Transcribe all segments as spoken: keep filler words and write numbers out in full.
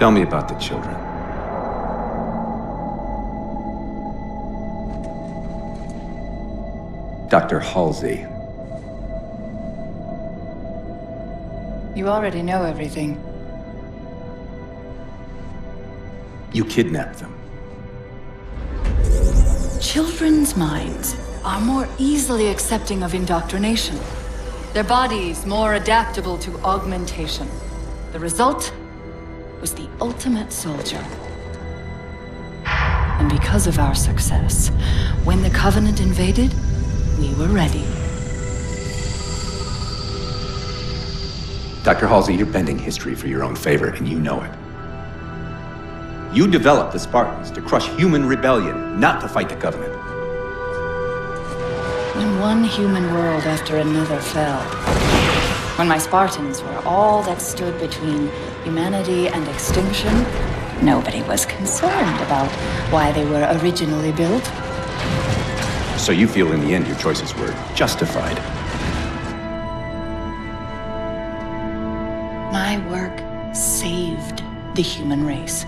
Tell me about the children. Doctor Halsey. You already know everything. You kidnapped them. Children's minds are more easily accepting of indoctrination. Their bodies more adaptable to augmentation. The result was the ultimate soldier. And because of our success, when the Covenant invaded, we were ready. Doctor Halsey, you're bending history for your own favor, and you know it. You developed the Spartans to crush human rebellion, not to fight the Covenant. When one human world after another fell, when my Spartans were all that stood between humanity and extinction, nobody was concerned about why they were originally built. So you feel in the end your choices were justified? My work saved the human race.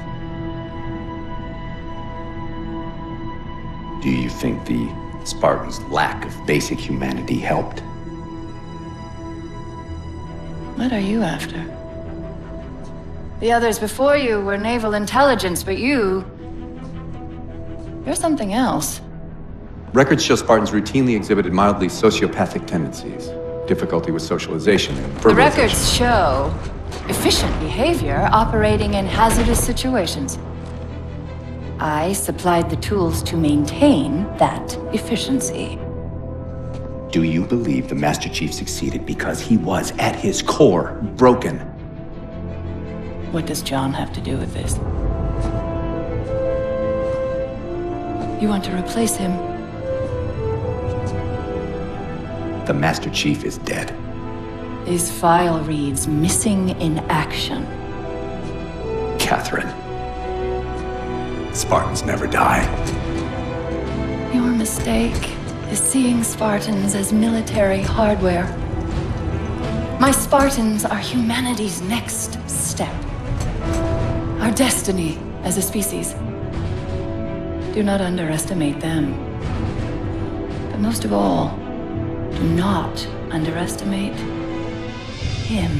Do you think the Spartans' lack of basic humanity helped? What are you after? The others before you were naval intelligence, but you... you're something else. Records show Spartans routinely exhibited mildly sociopathic tendencies. Difficulty with socialization and verbalization. The records show efficient behavior operating in hazardous situations. I supplied the tools to maintain that efficiency. Do you believe the Master Chief succeeded because he was, at his core, broken? What does John have to do with this? You want to replace him? The Master Chief is dead. His file reads missing in action. Catherine. Spartans never die. Your mistake is seeing Spartans as military hardware. My Spartans are humanity's next step. Our destiny as a species. Do not underestimate them. But most of all, do not underestimate him.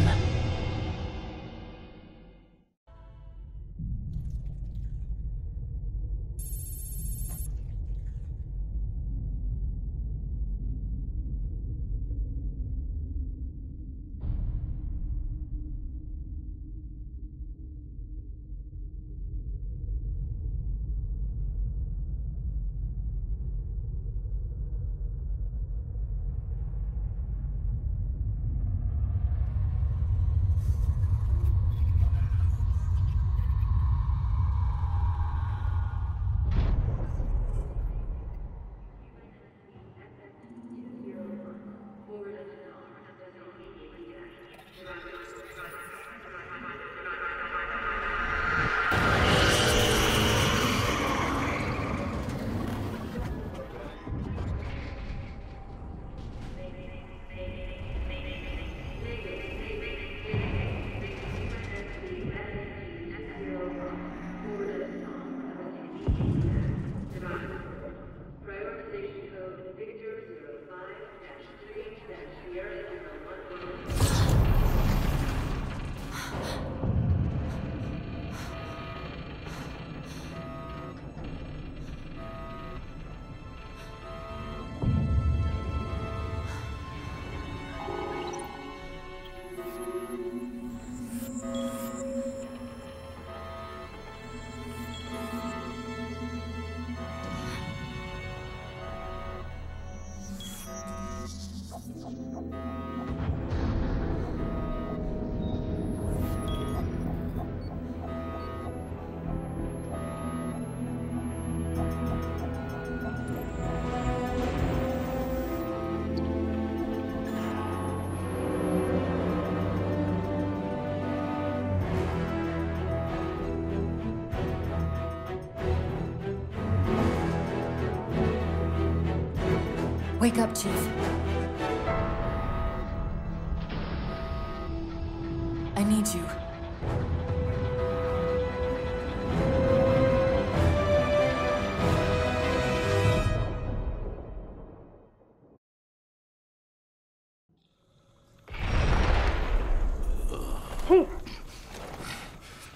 Wake up, Chief. I need you.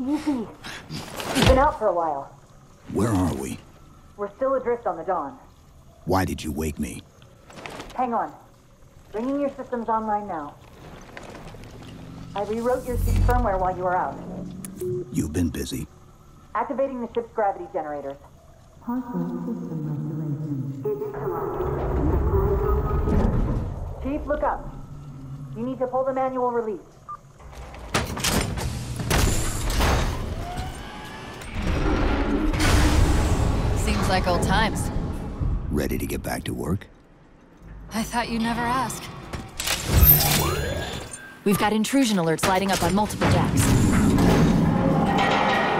Easy. We've been out for a while. Where are we? We're still adrift on the Dawn. Why did you wake me? Hang on. Bringing your systems online now. I rewrote your ship's firmware while you were out. You've been busy. Activating the ship's gravity generators. Chief, look up. You need to pull the manual release. Seems like old times. Ready to get back to work? I thought you'd never ask. We've got intrusion alerts lighting up on multiple decks.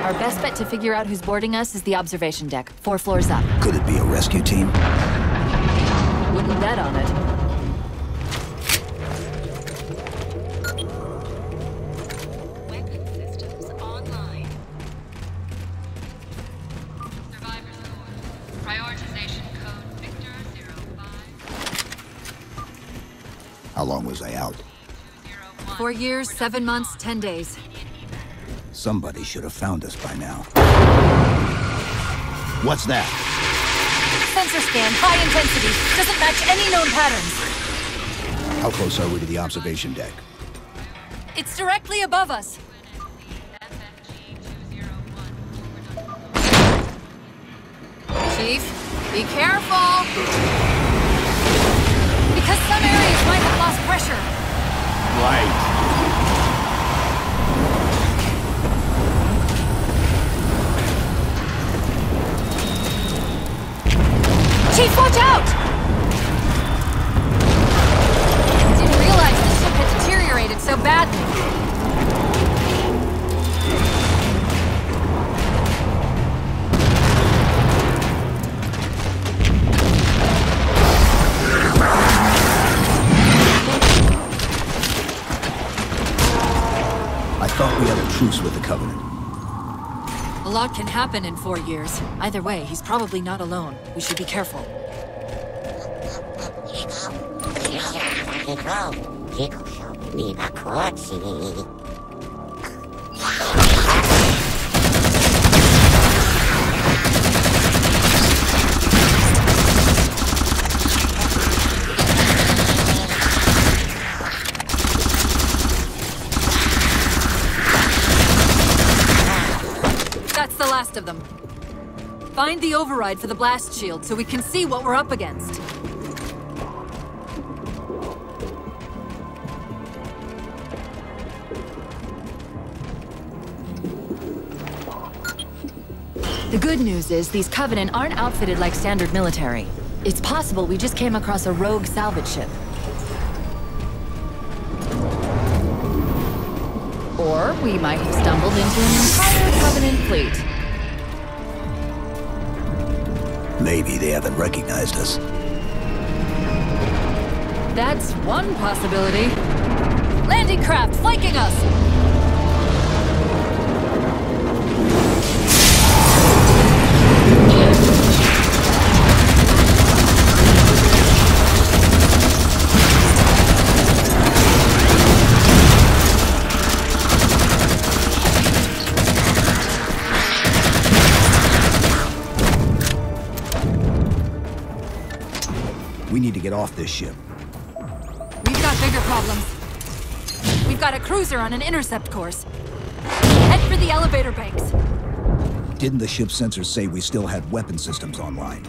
Our best bet to figure out who's boarding us is the observation deck, four floors up. Could it be a rescue team? Wouldn't bet on it. How long was I out? Four years, seven months, ten days. Somebody should have found us by now. What's that? Sensor scan, high intensity. Doesn't match any known patterns. How close are we to the observation deck? It's directly above us. Chief, be careful! Because some areas might have lost pressure. Right. Chief, watch out! I didn't realize the ship had deteriorated so badly. Truce with the Covenant. A lot can happen in four years. Either way, he's probably not alone. We should be careful. Last of them. Find the override for the blast shield so we can see what we're up against. The good news is these Covenant aren't outfitted like standard military. It's possible we just came across a rogue salvage ship. Or we might have stumbled into an entire Covenant fleet. Maybe they haven't recognized us. That's one possibility. Landing craft flanking us! We need to get off this ship. We've got bigger problems. We've got a cruiser on an intercept course. Head for the elevator banks. Didn't the ship's sensors say we still had weapon systems online?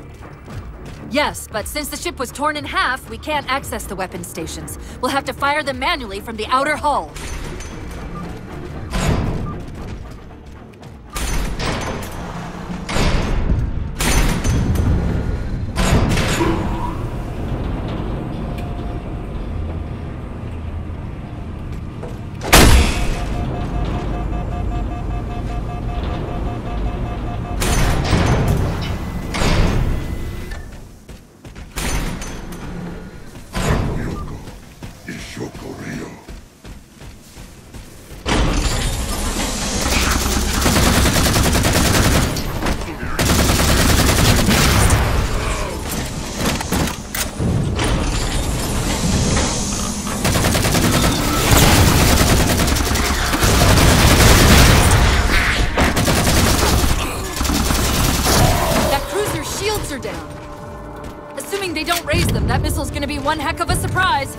Yes, but since the ship was torn in half, we can't access the weapon stations. We'll have to fire them manually from the outer hull. shields are down. Assuming they don't raise them, that missile's gonna be one heck of a surprise.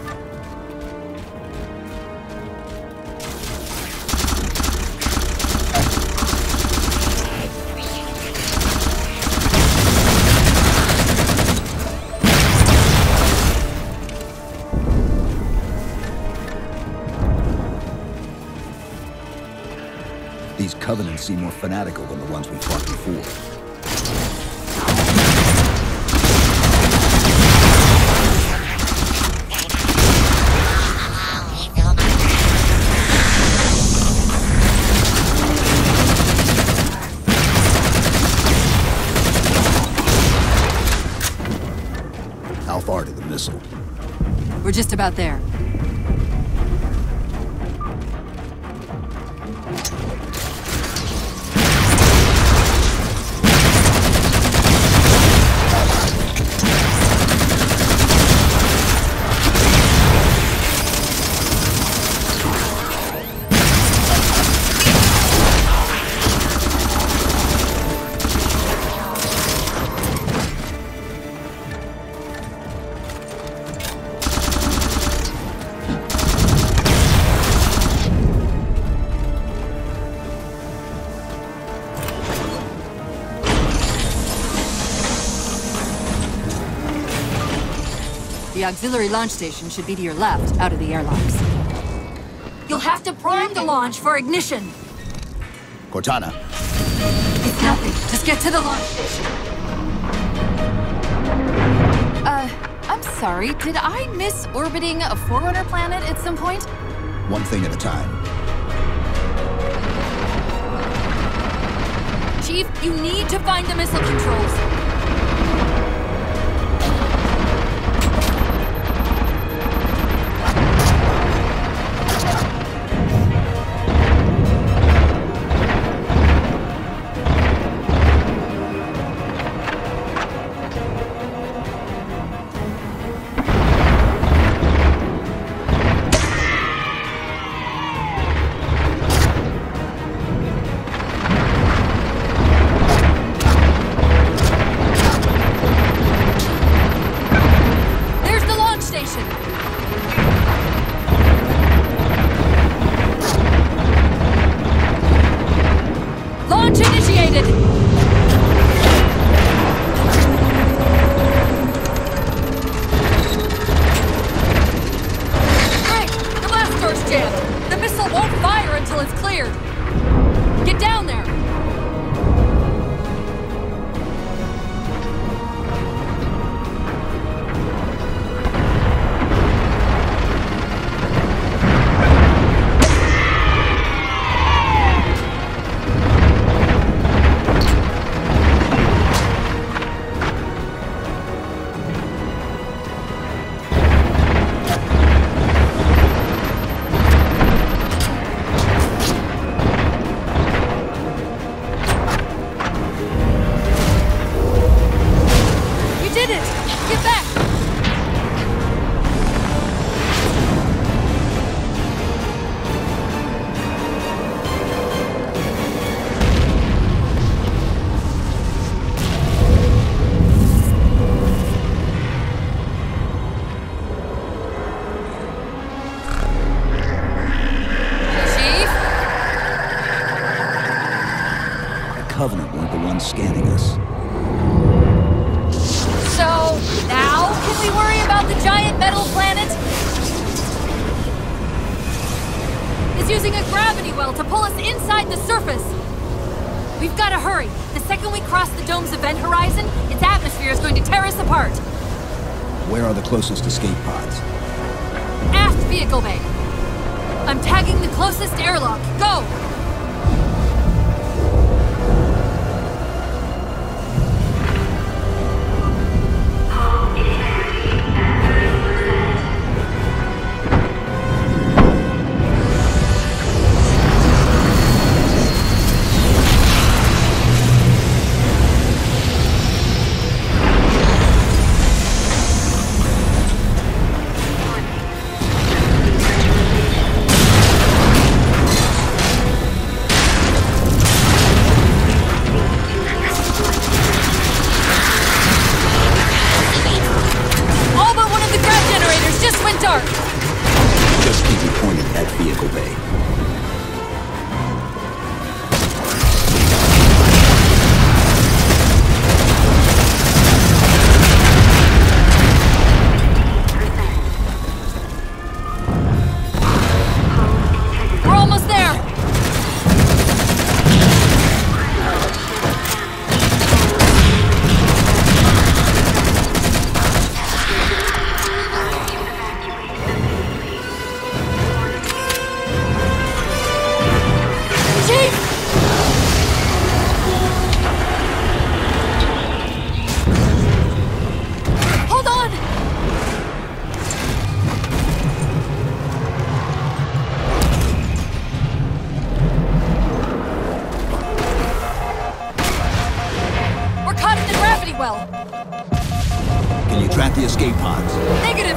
These Covenants seem more fanatical than the ones we fought before. How far to the missile? We're just about there. The auxiliary launch station should be to your left, out of the airlocks. You'll have to prime the launch for ignition. Cortana. It's nothing. Just get to the launch station. Uh, I'm sorry. Did I miss orbiting a Forerunner planet at some point? One thing at a time. Chief, you need to find the missile controls. Covenant weren't the ones scanning us. So, now can we worry about the giant metal planet? It's using a gravity well to pull us inside the surface. We've got to hurry. The second we cross the dome's event horizon, its atmosphere is going to tear us apart. Where are the closest escape pods? Aft vehicle bay. I'm tagging the closest airlock. Go! the escape pods. Negative.